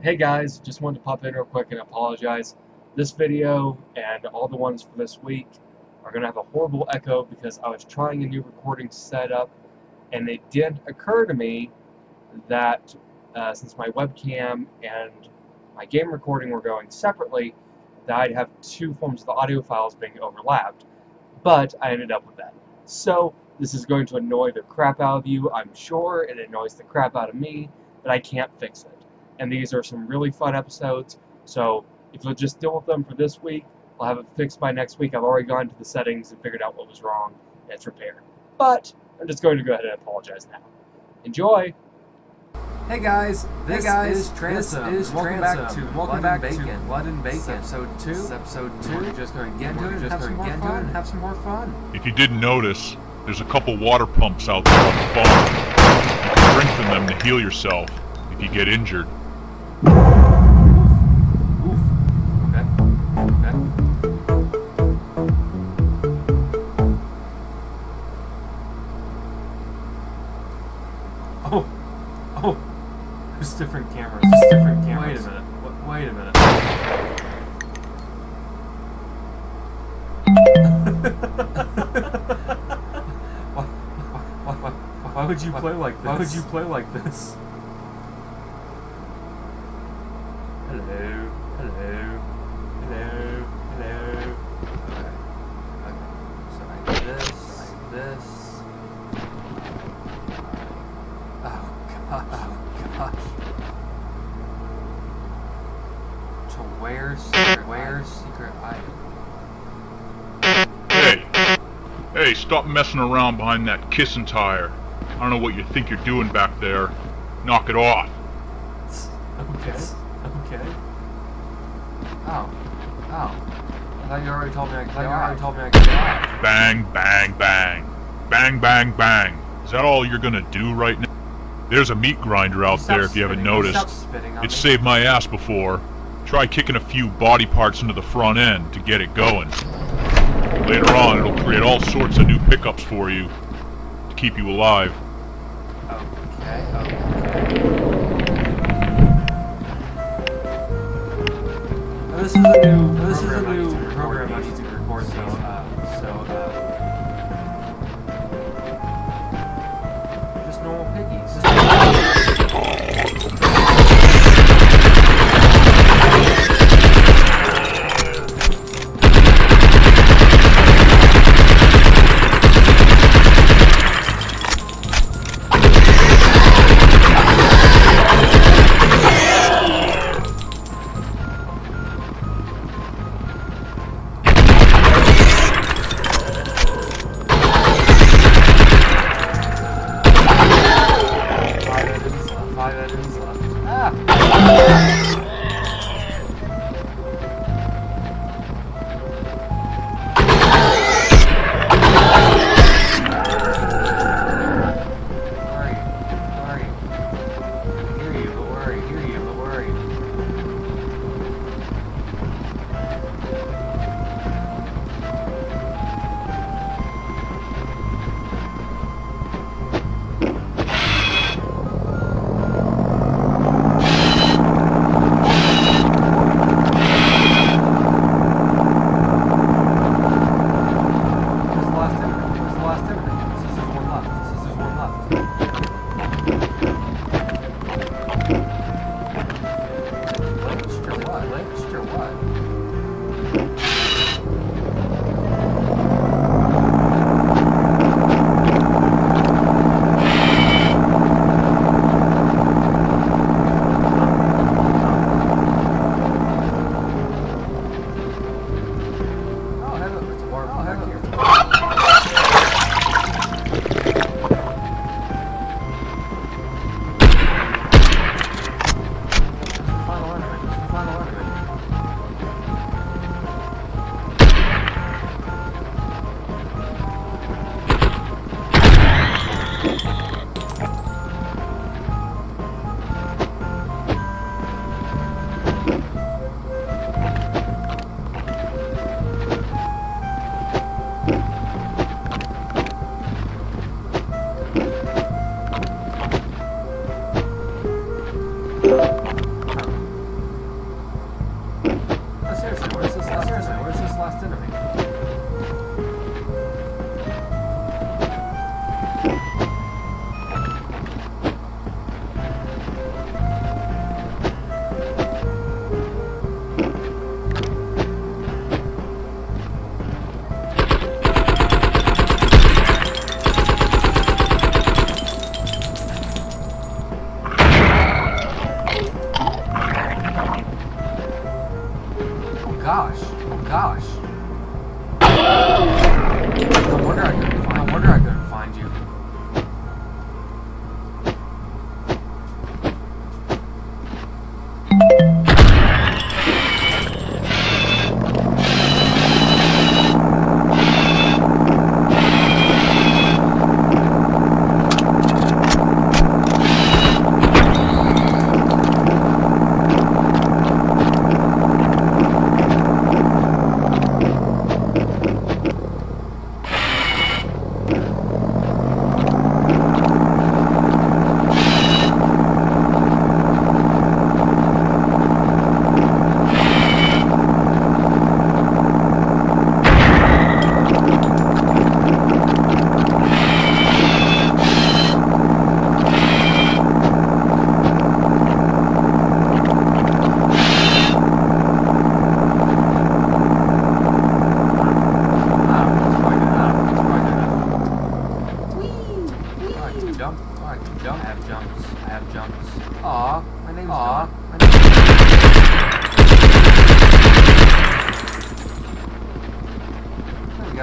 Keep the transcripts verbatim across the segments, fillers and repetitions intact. Hey guys, just wanted to pop in real quick and apologize. This video and all the ones for this week are going to have a horrible echo because I was trying a new recording setup, and it did occur to me that uh, since my webcam and my game recording were going separately, that I'd have two forms of the audio files being overlapped, but I ended up with that. So this is going to annoy the crap out of you, I'm sure. It annoys the crap out of me, but I can't fix it. And these are some really fun episodes, so if you'll just deal with them for this week, I'll have it fixed by next week. I've already gone to the settings and figured out what was wrong, and it's repaired. But I'm just going to go ahead and apologize now. Enjoy! Hey guys, this hey guys, is Transom. This is welcome Transom. back to welcome Blood back and Bacon. to Blood and Bacon. Episode two. It's episode two. We're just going to get to it. Just going to get to it. Have some more fun. If you didn't notice, there's a couple water pumps out there on the farm. You can drink from them to heal yourself if you get injured. Oh, oh, there's different cameras, there's different cameras. Wait a minute, w wait a minute. why, why, why, why would you why, play like this? Why would you play like this? Hello, hello, hello, hello. Okay, okay. So I do this, so I do this. Where's secret, where's secret item? Hey! Hey, stop messing around behind that kissing tire. I don't know what you think you're doing back there. Knock it off. Okay, okay. Oh, oh. I thought you already told me I could. I thought you already told me I could. Bang, bang, bang. Bang, bang, bang. Is that all you're gonna do right now? There's a meat grinder out there if you haven't noticed. It saved my ass before. Try kicking a few body parts into the front end to get it going. Later on, it'll create all sorts of new pickups for you to keep you alive. Okay, okay. This is a new, this is a new program I need to record, so, uh, so, uh... just normal piggies. Just final ornament, final ornament.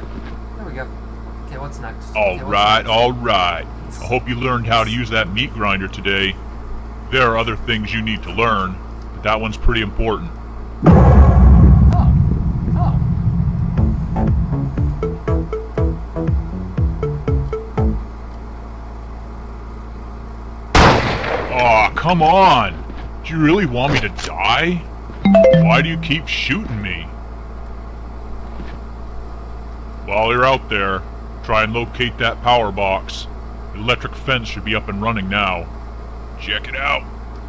go. There we go. Okay, what's next? All okay, what's right, next? all right. I hope you learned how to use that meat grinder today. There are other things you need to learn, but that one's pretty important. Oh. Oh. Aw, oh, come on! Do you really want me to die? Why do you keep shooting me? While you're out there, try and locate that power box. The electric fence should be up and running now. Check it out.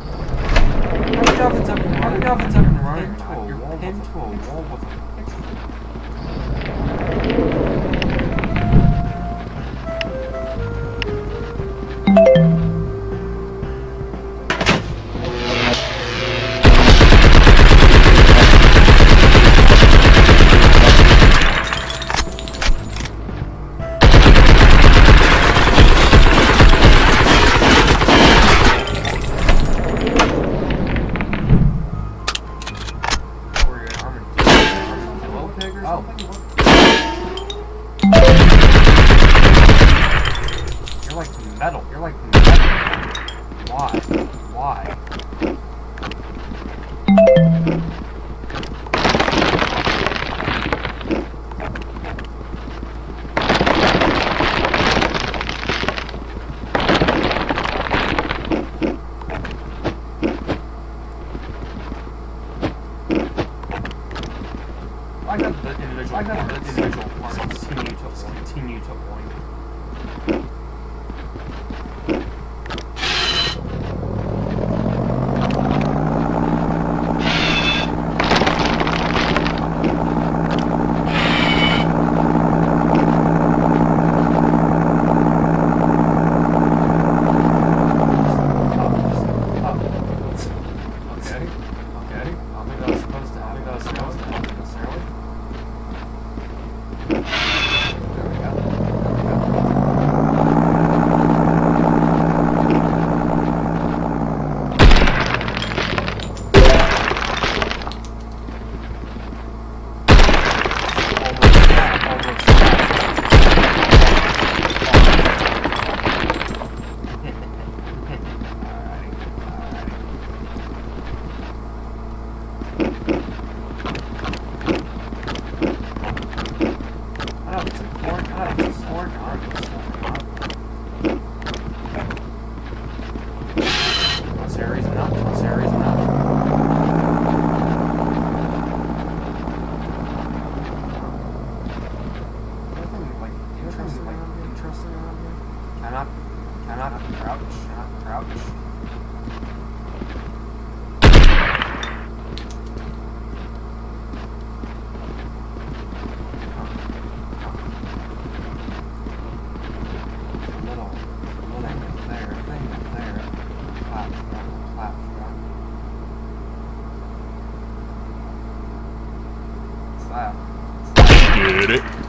I don't know if it's up and running. I don't know if it's up and running. Oh, you're pinned to a wall with a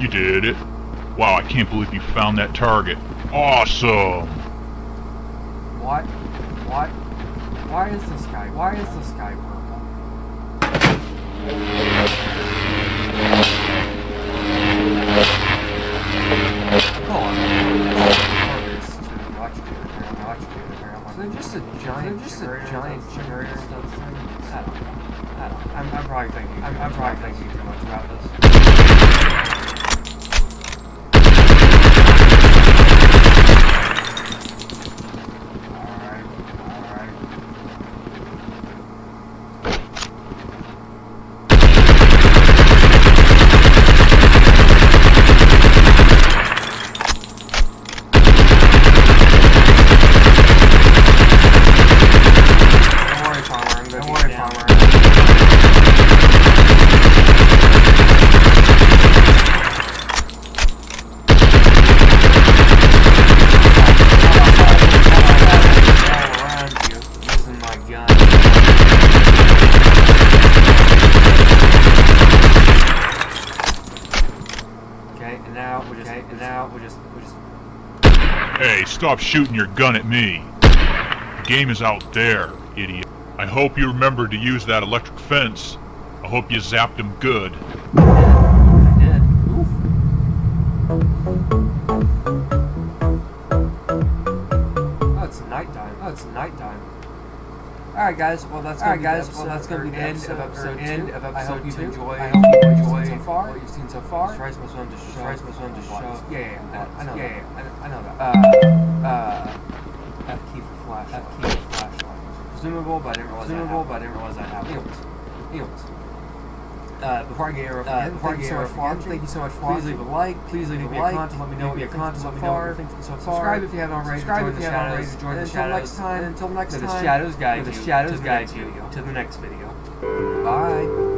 You did it. Wow, I can't believe you found that target. Awesome! What? What? Why is this guy? Why is this guy purple? They're just a giant, just a giant generator stuff thing. I don't know. I don't know. I'm, I'm probably thinking. I'm, I'm probably thinking too much about this. Stop shooting your gun at me. The game is out there, idiot. I hope you remember to use that electric fence. I hope you zapped him good. I did. Oof. Alright guys, well that's gonna be the end of episode two. I hope you've enjoyed what you've seen so far. Tries my son to show. Yeah, yeah, I know that. I know that. F key for flashlight. F key for flashlight. Presumable, but I didn't realize that happened. Anyways. Uh, before I get here, uh, before I get here, thank you so much for watching. Please leave a like. Please leave me a comment. Let me know what you think so far. Subscribe if you haven't already. Subscribe if you haven't already. Join the shadows. Until next time. Until next time. The shadows guide you. The shadows guide you to the next video. Bye.